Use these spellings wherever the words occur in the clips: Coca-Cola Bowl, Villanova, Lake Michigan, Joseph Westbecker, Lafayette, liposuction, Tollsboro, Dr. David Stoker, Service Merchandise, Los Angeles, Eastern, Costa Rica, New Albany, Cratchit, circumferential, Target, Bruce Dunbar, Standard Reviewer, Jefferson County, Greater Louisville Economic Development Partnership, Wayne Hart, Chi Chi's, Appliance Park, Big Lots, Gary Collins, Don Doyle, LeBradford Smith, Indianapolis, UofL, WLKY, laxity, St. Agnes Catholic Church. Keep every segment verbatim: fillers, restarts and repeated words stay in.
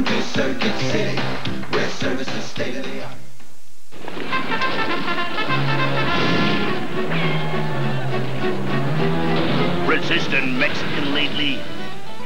Welcome to Circuit City, where service is state of the art. Resisting Mexican lately?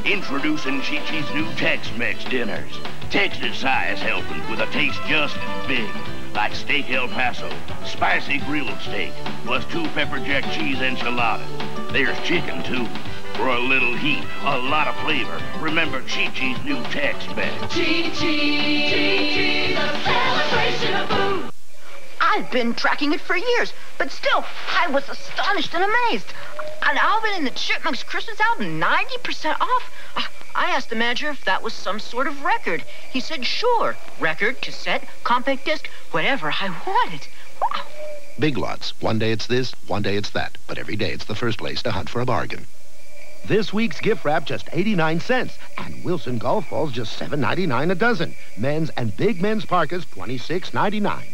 Introducing Chi Chi's new Tex-Mex dinners. Texas size helpings with a taste just as big, like steak El Paso, spicy grilled steak, plus two pepper jack cheese enchiladas. There's chicken too. For a little heat, a lot of flavor. Remember Chi Chi's new Tex-Mex. Chi Chi's, a celebration of food. I've been tracking it for years, but still, I was astonished and amazed. An Alvin and the Chipmunks Christmas album, ninety percent off. I asked the manager if that was some sort of record. He said, sure. Record, cassette, compact disc, whatever I wanted. Wow. Big Lots. One day it's this, one day it's that. But every day it's the first place to hunt for a bargain. This week's gift wrap, just eighty-nine cents. And Wilson golf balls, just seven ninety-nine a dozen. Men's and big men's parkas, twenty-six ninety-nine.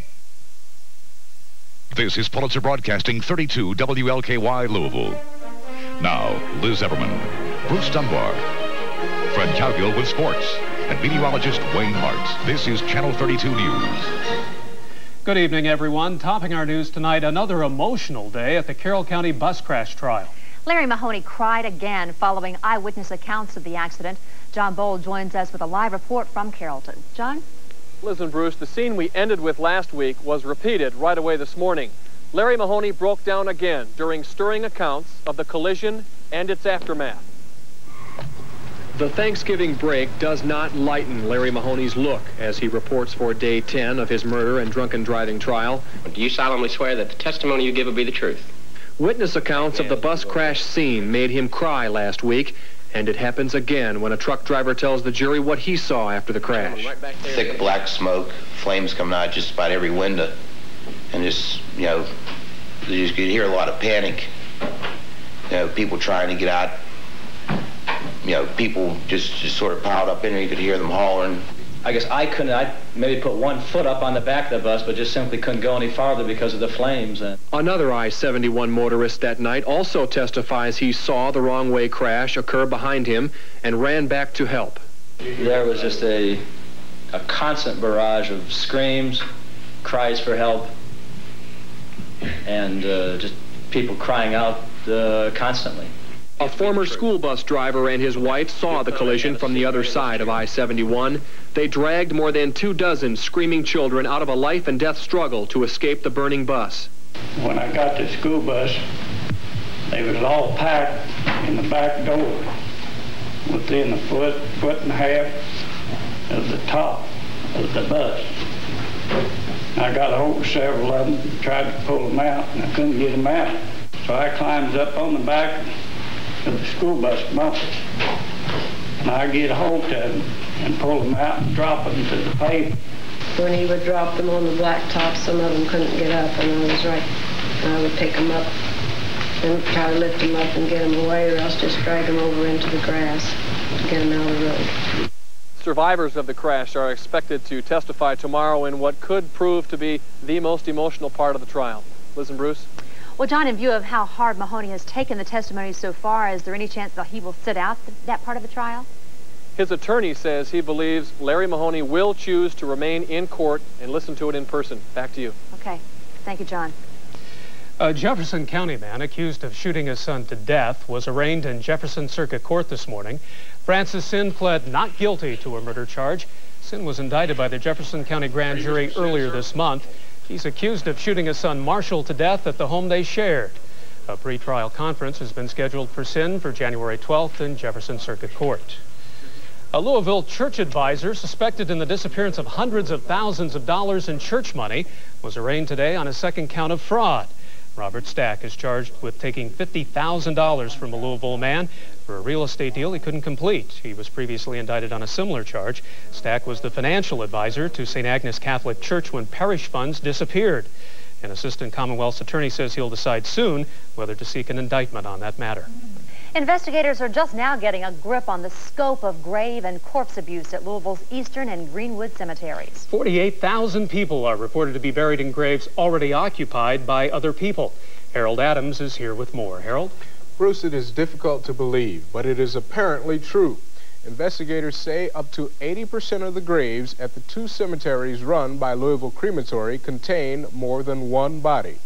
This is Pulitzer Broadcasting, thirty-two W L K Y, Louisville. Now, Liz Everman, Bruce Dunbar, Fred Calgill with sports, and meteorologist Wayne Hart. This is Channel thirty-two News. Good evening, everyone. Topping our news tonight, another emotional day at the Carroll County bus crash trial. Larry Mahoney cried again following eyewitness accounts of the accident. John Bowl joins us with a live report from Carrollton. John? Liz and Bruce, the scene we ended with last week was repeated right away this morning. Larry Mahoney broke down again during stirring accounts of the collision and its aftermath. The Thanksgiving break does not lighten Larry Mahoney's look as he reports for day ten of his murder and drunken driving trial. Do you solemnly swear that the testimony you give will be the truth? Witness accounts of the bus crash scene made him cry last week, and it happens again when a truck driver tells the jury what he saw after the crash. Thick black smoke, flames coming out just about every window, and just, you know, you could hear a lot of panic. You know, people trying to get out. You know, people just, just sort of piled up in there. You could hear them hollering. I guess I couldn't, I maybe put one foot up on the back of the bus, but just simply couldn't go any farther because of the flames. And another I seventy-one motorist that night also testifies he saw the wrong way crash occur behind him and ran back to help. There was just a, a constant barrage of screams, cries for help, and uh, just people crying out uh, constantly. A former school bus driver and his wife saw the collision from the other side of I seventy-one. They dragged more than two dozen screaming children out of a life and death struggle to escape the burning bus. When I got to the school bus, they was all packed in the back door within a foot, foot and a half of the top of the bus. I got a hold of several of them, tried to pull them out, and I couldn't get them out. So I climbed up on the back of the school bus bumper, and I get a hold of them and pull them out and drop them to the pavement. When he would drop them on the blacktop, some of them couldn't get up, and I was right. And I would pick them up and try to lift them up and get them away, or else just drag them over into the grass and get them out of the road. Survivors of the crash are expected to testify tomorrow in what could prove to be the most emotional part of the trial. Liz and Bruce? Well, John, in view of how hard Mahoney has taken the testimony so far, is there any chance that he will sit out th that part of the trial? His attorney says he believes Larry Mahoney will choose to remain in court and listen to it in person. Back to you. Okay. Thank you, John. A Jefferson County man accused of shooting his son to death was arraigned in Jefferson Circuit Court this morning. Francis Sin pled not guilty to a murder charge. Sin was indicted by the Jefferson County grand jury earlier this month. He's accused of shooting his son Marshall to death at the home they shared. A pretrial conference has been scheduled for Sin for January twelfth in Jefferson Circuit Court. A Louisville church advisor suspected in the disappearance of hundreds of thousands of dollars in church money was arraigned today on a second count of fraud. Robert Stack is charged with taking fifty thousand dollars from a Louisville man for a real estate deal he couldn't complete. He was previously indicted on a similar charge. Stack was the financial advisor to Saint Agnes Catholic Church when parish funds disappeared. An assistant Commonwealth's attorney says he'll decide soon whether to seek an indictment on that matter. Investigators are just now getting a grip on the scope of grave and corpse abuse at Louisville's Eastern and Greenwood cemeteries. forty-eight thousand people are reported to be buried in graves already occupied by other people. Harold Adams is here with more. Harold? Bruce, it is difficult to believe, but it is apparently true. Investigators say up to eighty percent of the graves at the two cemeteries run by Louisville Crematory contain more than one body.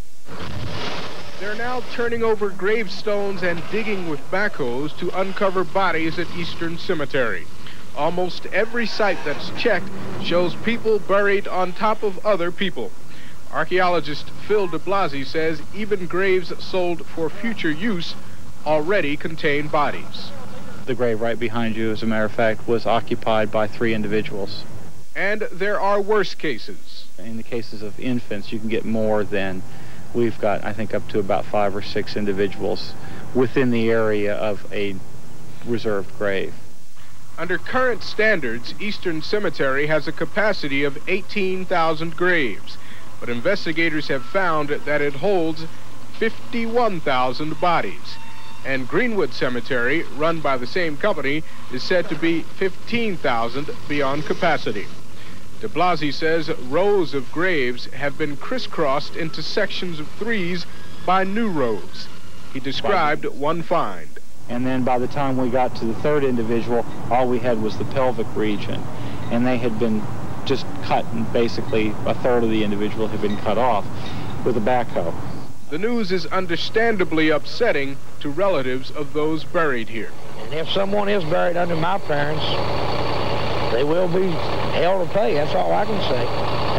They're now turning over gravestones and digging with backhoes to uncover bodies at Eastern Cemetery. Almost every site that's checked shows people buried on top of other people. Archaeologist Phil de Blasi says even graves sold for future use already contain bodies. The grave right behind you, as a matter of fact, was occupied by three individuals. And there are worse cases. In the cases of infants, you can get more than, we've got, I think, up to about five or six individuals within the area of a reserved grave. Under current standards, Eastern Cemetery has a capacity of eighteen thousand graves, but investigators have found that it holds fifty-one thousand bodies. And Greenwood Cemetery, run by the same company, is said to be fifteen thousand beyond capacity. De Blasi says rows of graves have been crisscrossed into sections of threes by new rows. He described one find. And then by the time we got to the third individual, all we had was the pelvic region. And they had been just cut, and basically a third of the individual had been cut off with a backhoe. The news is understandably upsetting to relatives of those buried here. And if someone is buried under my parents, they will be hell to pay. That's all I can say,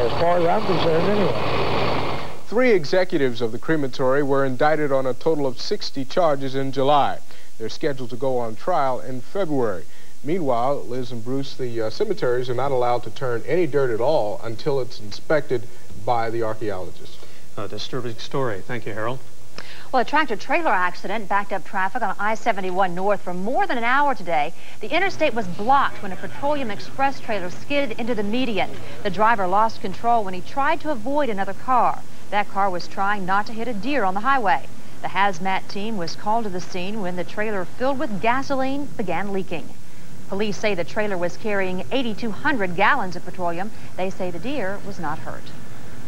as far as I'm concerned anyway. Three executives of the crematory were indicted on a total of sixty charges in July. They're scheduled to go on trial in February. Meanwhile, Liz and Bruce, the uh, cemeteries are not allowed to turn any dirt at all until it's inspected by the archaeologists. A disturbing story. Thank you, Harold. Well, a tractor-trailer accident backed up traffic on I seventy-one north for more than an hour today. The interstate was blocked when a Petroleum Express trailer skidded into the median. The driver lost control when he tried to avoid another car. That car was trying not to hit a deer on the highway. The HAZMAT team was called to the scene when the trailer filled with gasoline began leaking. Police say the trailer was carrying eighty-two hundred gallons of petroleum. They say the deer was not hurt.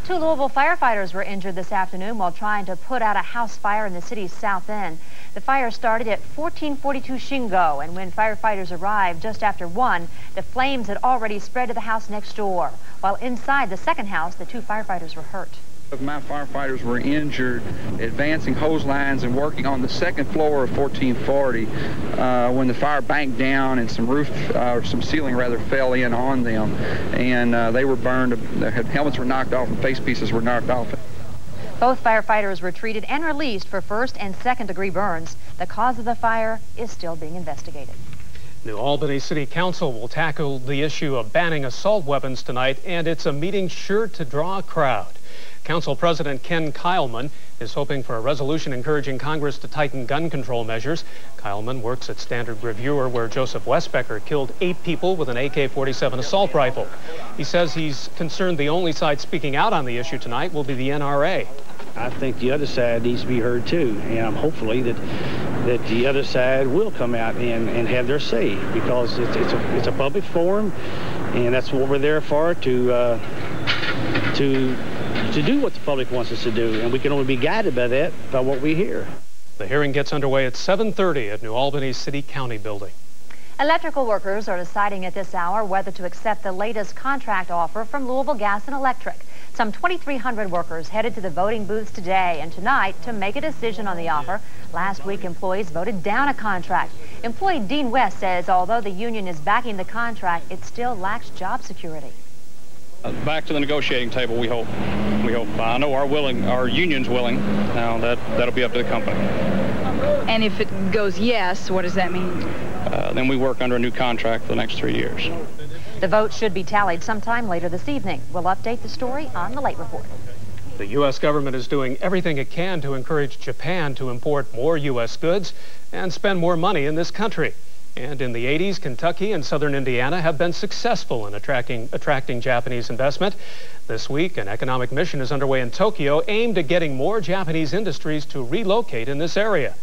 Two Louisville firefighters were injured this afternoon while trying to put out a house fire in the city's south end. The fire started at fourteen forty-two Shingo, and when firefighters arrived just after one, the flames had already spread to the house next door. While inside the second house, the two firefighters were hurt. My firefighters were injured advancing hose lines and working on the second floor of fourteen forty uh, when the fire banked down and some roof, uh, or some ceiling rather, fell in on them, and uh, they were burned. Their helmets were knocked off and face pieces were knocked off. Both firefighters were treated and released for first and second degree burns. The cause of the fire is still being investigated. New Albany City Council will tackle the issue of banning assault weapons tonight, and it's a meeting sure to draw a crowd. Council President Ken Kylman is hoping for a resolution encouraging Congress to tighten gun control measures. Kylman works at Standard Reviewer, where Joseph Westbecker killed eight people with an A K forty-seven assault rifle. He says he's concerned the only side speaking out on the issue tonight will be the N R A. I think the other side needs to be heard too, and hopefully that that the other side will come out and, and have their say, because it's, it's, a, it's a public forum, and that's what we're there for, to uh, to to do what the public wants us to do, and we can only be guided by that, by what we hear. The hearing gets underway at seven thirty at New Albany City County Building. Electrical workers are deciding at this hour whether to accept the latest contract offer from Louisville Gas and Electric. Some twenty-three hundred workers headed to the voting booths today and tonight to make a decision on the offer. Last week, employees voted down a contract. Employee Dean West says although the union is backing the contract, it still lacks job security. Back to the negotiating table, we hope. We hope. I know our willing, our union's willing. Now that that'll be up to the company. And if it goes yes, what does that mean? Uh, then we work under a new contract for the next three years. The vote should be tallied sometime later this evening. We'll update the story on the Late Report. The U S government is doing everything it can to encourage Japan to import more U S goods and spend more money in this country. And in the eighties, Kentucky and southern Indiana have been successful in attracting, attracting Japanese investment. This week, an economic mission is underway in Tokyo aimed at getting more Japanese industries to relocate in this area.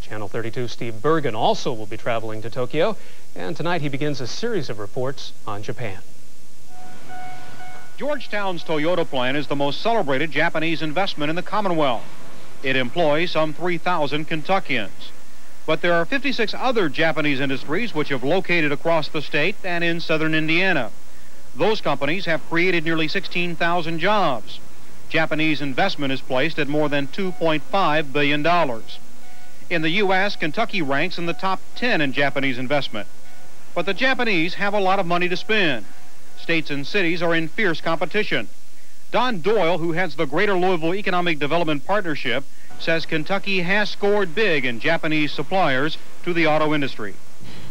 Channel thirty-two Steve Bergen also will be traveling to Tokyo, and tonight he begins a series of reports on Japan. Georgetown's Toyota plant is the most celebrated Japanese investment in the Commonwealth. It employs some three thousand Kentuckians. But there are fifty-six other Japanese industries which have located across the state and in southern Indiana. Those companies have created nearly sixteen thousand jobs. Japanese investment is placed at more than two point five billion dollars. In the U S, Kentucky ranks in the top ten in Japanese investment. But the Japanese have a lot of money to spend. States and cities are in fierce competition. Don Doyle, who heads the Greater Louisville Economic Development Partnership, says Kentucky has scored big in Japanese suppliers to the auto industry.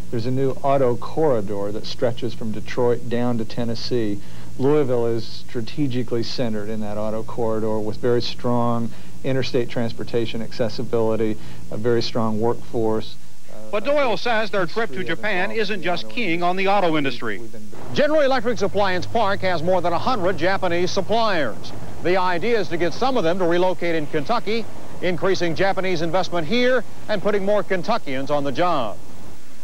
There's a new auto corridor that stretches from Detroit down to Tennessee. Louisville is strategically centered in that auto corridor with very strong interstate transportation accessibility, a very strong workforce. But Doyle says their trip to Japan isn't just keying on the auto industry. General Electric's Appliance Park has more than one hundred Japanese suppliers. The idea is to get some of them to relocate in Kentucky, increasing Japanese investment here and putting more Kentuckians on the job.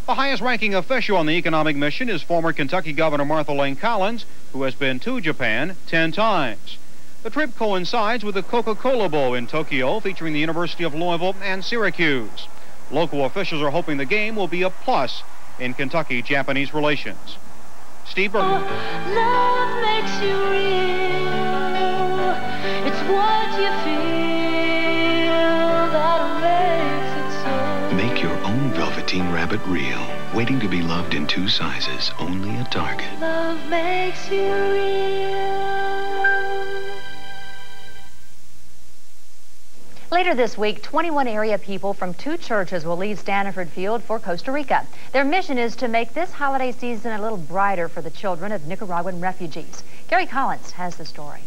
The highest-ranking official on the economic mission is former Kentucky Governor Martha Lane Collins, who has been to Japan ten times. The trip coincides with the Coca-Cola Bowl in Tokyo, featuring the University of Louisville and Syracuse. Local officials are hoping the game will be a plus in Kentucky-Japanese relations. Steve Berger. Oh, love makes you real. It's what you feel that makes it so. Make your own velveteen rabbit real. Waiting to be loved in two sizes, only at Target. Love makes you real. Later this week, twenty-one area people from two churches will leave Stanford Field for Costa Rica. Their mission is to make this holiday season a little brighter for the children of Nicaraguan refugees. Gary Collins has the story.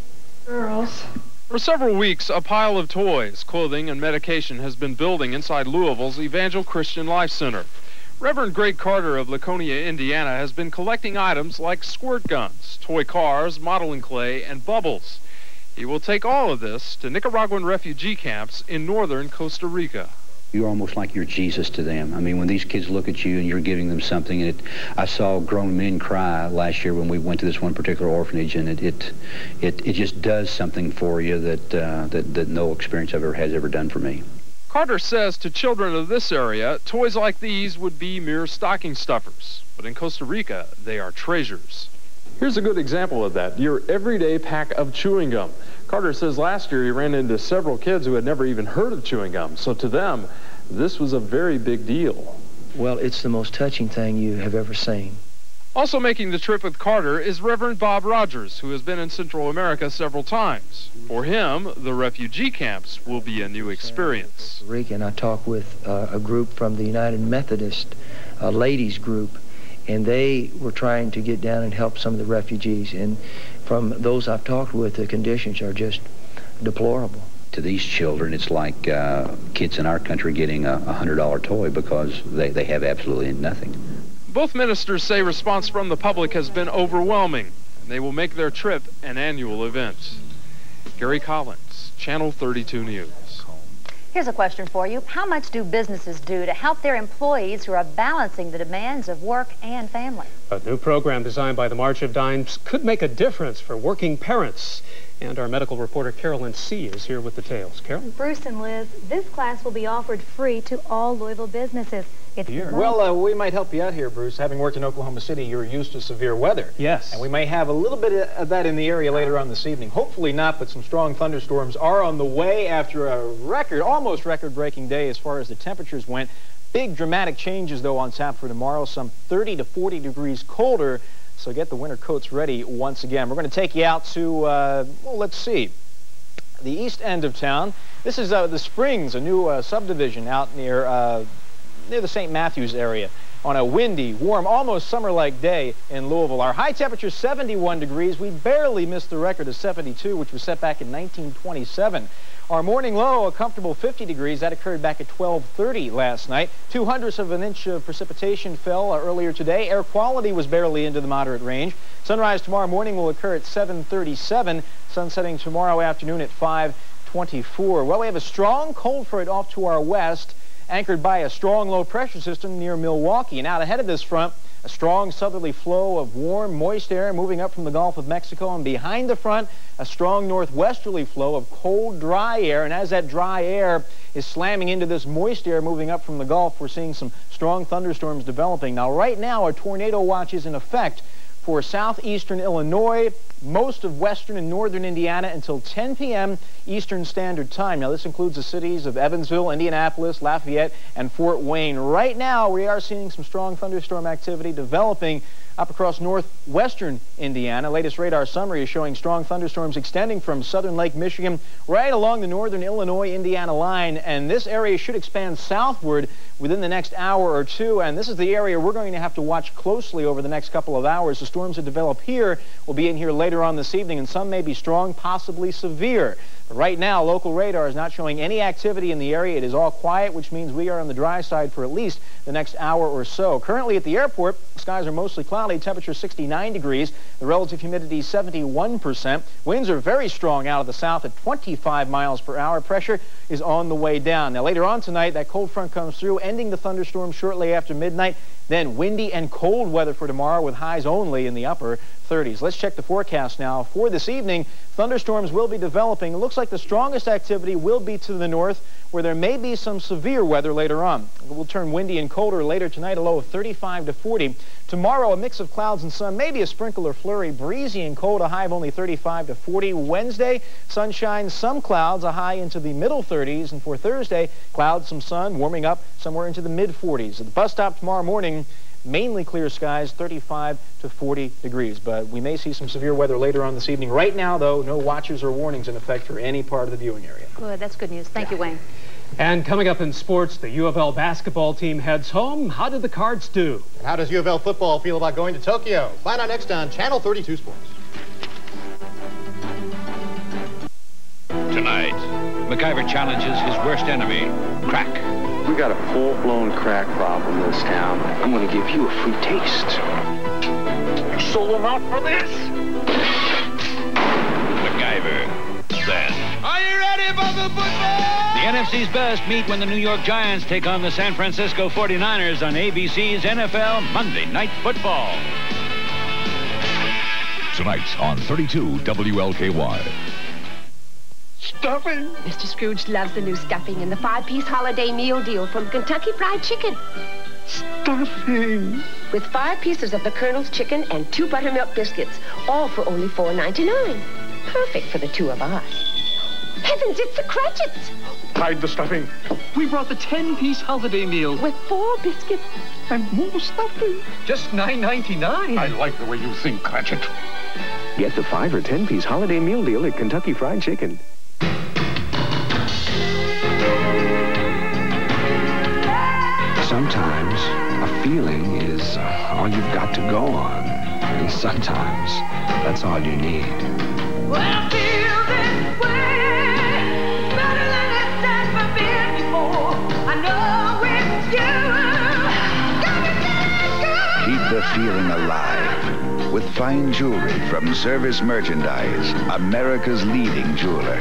Girls. For several weeks, a pile of toys, clothing, and medication has been building inside Louisville's Evangel Christian Life Center. Reverend Greg Carter of Laconia, Indiana, has been collecting items like squirt guns, toy cars, modeling clay, and bubbles. He will take all of this to Nicaraguan refugee camps in northern Costa Rica. You're almost like you're Jesus to them. I mean, when these kids look at you and you're giving them something, and it, I saw grown men cry last year when we went to this one particular orphanage, and it it, it, it just does something for you that, uh, that, that no experience I've ever has ever done for me. Carter says to children of this area, toys like these would be mere stocking stuffers, but in Costa Rica, they are treasures. Here's a good example of that, your everyday pack of chewing gum. Carter says last year he ran into several kids who had never even heard of chewing gum, so to them, this was a very big deal. Well, it's the most touching thing you have ever seen. Also making the trip with Carter is Reverend Bob Rogers, who has been in Central America several times. For him, the refugee camps will be a new experience. Costa Rica, and I talked with uh, a group from the United Methodist uh, Ladies Group, and they were trying to get down and help some of the refugees. And from those I've talked with, the conditions are just deplorable. To these children, it's like uh, kids in our country getting a one hundred dollar toy because they, they have absolutely nothing. Both ministers say response from the public has been overwhelming, and they will make their trip an annual event. Gary Collins, Channel thirty-two News. Here's a question for you. How much do businesses do to help their employees who are balancing the demands of work and family? A new program designed by the March of Dimes could make a difference for working parents. And our medical reporter Carolyn C. is here with details. Carolyn? Bruce and Liz, this class will be offered free to all Louisville businesses. It's here. Well, uh, we might help you out here, Bruce. Having worked in Oklahoma City, you're used to severe weather. Yes. And we may have a little bit of that in the area later on this evening. Hopefully not, but some strong thunderstorms are on the way after a record, almost record-breaking day as far as the temperatures went. Big dramatic changes, though, on tap for tomorrow, some thirty to forty degrees colder. So get the winter coats ready once again. We're going to take you out to, uh, well, let's see, the east end of town. This is uh, the Springs, a new uh, subdivision out near... Uh, near the Saint Matthews area on a windy, warm, almost summer-like day in Louisville. Our high temperature, seventy-one degrees. We barely missed the record of seventy-two, which was set back in nineteen twenty-seven. Our morning low, a comfortable fifty degrees. That occurred back at twelve thirty last night. Two hundredths of an inch of precipitation fell earlier today. Air quality was barely into the moderate range. Sunrise tomorrow morning will occur at seven thirty-seven. Sun setting tomorrow afternoon at five twenty-four. Well, we have a strong cold front off to our west, anchored by a strong low pressure system near Milwaukee. And out ahead of this front, A strong southerly flow of warm, moist air moving up from the Gulf of Mexico, and behind the front, a strong northwesterly flow of cold, dry air. And as that dry air is slamming into this moist air moving up from the Gulf, we're seeing some strong thunderstorms developing. Now, right now, a tornado watch is in effect for southeastern Illinois, most of western and northern Indiana until ten P M Eastern Standard Time. Now, this includes the cities of Evansville, Indianapolis, Lafayette, and Fort Wayne. Right now, we are seeing some strong thunderstorm activity developing up across northwestern Indiana. Latest radar summary is showing strong thunderstorms extending from southern Lake Michigan right along the northern Illinois-Indiana line, and this area should expand southward within the next hour or two, and this is the area we're going to have to watch closely over the next couple of hours. The storms that develop here will be in here later on this evening, and some may be strong, possibly severe. But right now, local radar is not showing any activity in the area. It is all quiet, which means we are on the dry side for at least the next hour or so. Currently at the airport, skies are mostly cloudy, temperature sixty-nine degrees, the relative humidity seventy-one percent. Winds are very strong out of the south at twenty-five miles per hour. Pressure is on the way down. Now, later on tonight, that cold front comes through, ending the thunderstorm shortly after midnight. Then windy and cold weather for tomorrow with highs only in the upper thirties. Let's check the forecast now. For this evening, thunderstorms will be developing. It looks like the strongest activity will be to the north, where there may be some severe weather later on. It will turn windy and colder later tonight, a low of thirty-five to forty. Tomorrow, a mix of clouds and sun, maybe a sprinkle or flurry, breezy and cold, a high of only thirty-five to forty. Wednesday, sunshine, some clouds, a high into the middle thirties. And for Thursday, clouds, some sun, warming up somewhere into the mid forties. At the bus stop tomorrow morning, mainly clear skies, thirty-five to forty degrees, but we may see some severe weather later on this evening. Right now, though, no watches or warnings in effect for any part of the viewing area. Good, that's good news. Thank yeah. you, Wayne. And coming up in sports, the U of L basketball team heads home. How did the Cards do? And how does U of L football feel about going to Tokyo? Find out next on Channel thirty-two Sports. Tonight, McIver challenges his worst enemy, crack. We got a full-blown crack problem in this town. I'm gonna give you a free taste. You sold them out for this? MacGyver, then. Are you ready, Bubba Buffet? The N F C's best meet when the New York Giants take on the San Francisco forty-niners on A B C's N F L Monday Night Football. Tonight's on thirty-two W L K Y. Stuffing. Mister Scrooge loves the new stuffing and the five-piece holiday meal deal from Kentucky Fried Chicken. Stuffing. With five pieces of the Colonel's chicken and two buttermilk biscuits, all for only four ninety-nine. Perfect for the two of us. Heavens, it's the Cratchits. Hide the stuffing. We brought the ten-piece holiday meal. With four biscuits. And more stuffing. Just nine ninety-nine. I like the way you think, Cratchit. Get the five or ten-piece holiday meal deal at Kentucky Fried Chicken. Sometimes a feeling is all you've got to go on, and sometimes that's all you need. Well, I feel this way, better than it's ever been before. I know it's you. Gonna keep the feeling alive with fine jewelry from Service Merchandise, America's leading jeweler.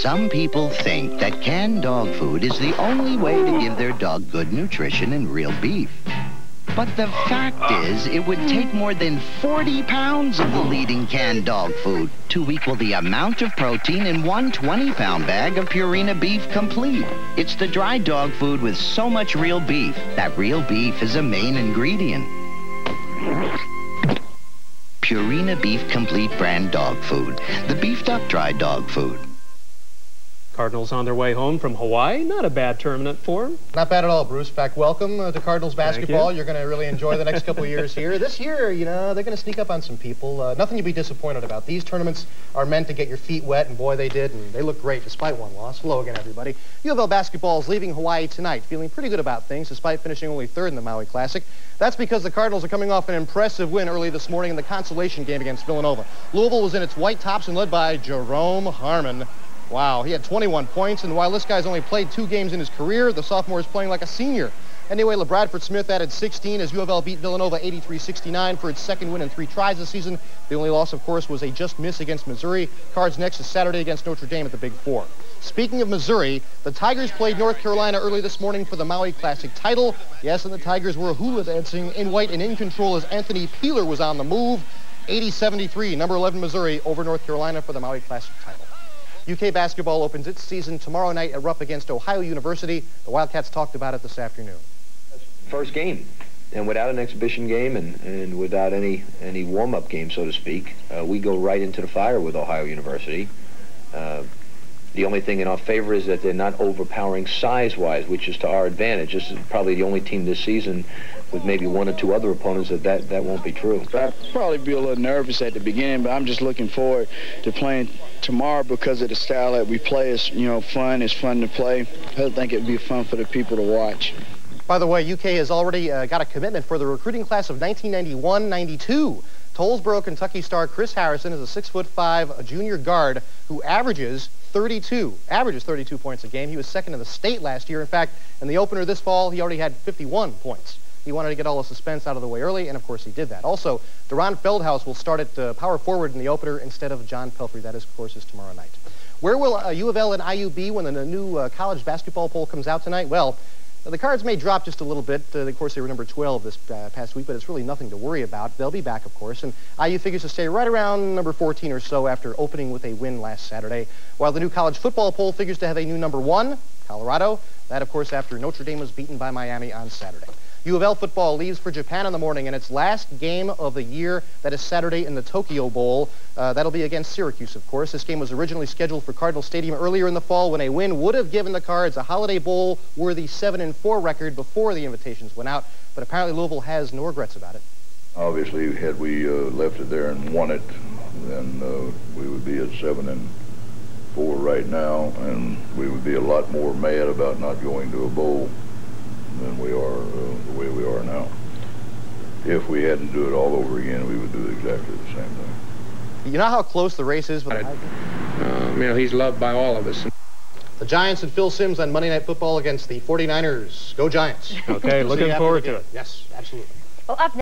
Some people think that canned dog food is the only way to give their dog good nutrition and real beef. But the fact is, it would take more than forty pounds of the leading canned dog food to equal the amount of protein in one twenty-pound bag of Purina Beef Complete. It's the dry dog food with so much real beef that real beef is a main ingredient. Purina Beef Complete brand dog food. The beefed-up dry dog food. Cardinals on their way home from Hawaii. Not a bad tournament for them. Not bad at all, Bruce. In fact, welcome uh, to Cardinals basketball. You. You're going to really enjoy the next couple of years here. This year, you know, they're going to sneak up on some people. Uh, nothing to be disappointed about. These tournaments are meant to get your feet wet, and boy, they did, and they look great despite one loss. Hello again, everybody. U of L basketball is leaving Hawaii tonight, feeling pretty good about things, despite finishing only third in the Maui Classic. That's because the Cardinals are coming off an impressive win early this morning in the consolation game against Villanova. Louisville was in its white tops and led by Jerome Harmon. Wow, he had twenty-one points, and while this guy's only played two games in his career, the sophomore is playing like a senior. Anyway, LeBradford Smith added sixteen as U of L beat Villanova eighty-three sixty-nine for its second win in three tries this season. The only loss, of course, was a just miss against Missouri. Cards next is Saturday against Notre Dame at the Big Four. Speaking of Missouri, the Tigers played North Carolina early this morning for the Maui Classic title. Yes, and the Tigers were hula dancing in white and in control as Anthony Peeler was on the move. eighty seventy-three, number eleven Missouri over North Carolina for the Maui Classic title. U K basketball opens its season tomorrow night at Rupp against Ohio University. The Wildcats talked about it this afternoon. First game, and without an exhibition game and, and without any, any warm-up game, so to speak, uh, we go right into the fire with Ohio University. Uh, the only thing in our favor is that they're not overpowering size-wise, which is to our advantage. This is probably the only team this season with maybe one or two other opponents that that, that won't be true. I'd probably be a little nervous at the beginning, but I'm just looking forward to playing tomorrow because of the style that we play. It's, you know, fun. It's fun to play. I think it'd be fun for the people to watch. By the way, U K has already uh, got a commitment for the recruiting class of nineteen ninety-one ninety-two. Tollsboro, Kentucky star Chris Harrison is a six foot five junior guard who averages thirty-two, averages thirty-two points a game. He was second in the state last year. In fact, in the opener this fall, he already had fifty-one points. He wanted to get all the suspense out of the way early, and of course he did that. Also, Deron Feldhaus will start at uh, power forward in the opener instead of John Pelfrey. That, is, of course, is tomorrow night. Where will uh, U of L and I U be when the, the new uh, college basketball poll comes out tonight? Well, the Cards may drop just a little bit. Uh, of course, they were number twelve this uh, past week, but it's really nothing to worry about. They'll be back, of course, and I U figures to stay right around number fourteen or so after opening with a win last Saturday, while the new college football poll figures to have a new number one, Colorado. That, of course, after Notre Dame was beaten by Miami on Saturday. U of L football leaves for Japan in the morning in its last game of the year. That is Saturday in the Tokyo Bowl. Uh, that'll be against Syracuse, of course. This game was originally scheduled for Cardinal Stadium earlier in the fall when a win would have given the Cards a Holiday Bowl-worthy seven and four record before the invitations went out, but apparently Louisville has no regrets about it. Obviously, had we uh, left it there and won it, then uh, we would be at seven and four right now, and we would be a lot more mad about not going to a bowl than we are uh, the way we are now. If we had to do it all over again, we would do exactly the same thing. You know how close the race is with I, uh, you know, he's loved by all of us. The Giants and Phil Simms on Monday Night Football against the forty-niners. Go Giants. Okay, looking forward to it. Yes, absolutely. Well, up